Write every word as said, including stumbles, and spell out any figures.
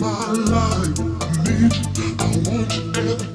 my life, please. I want you every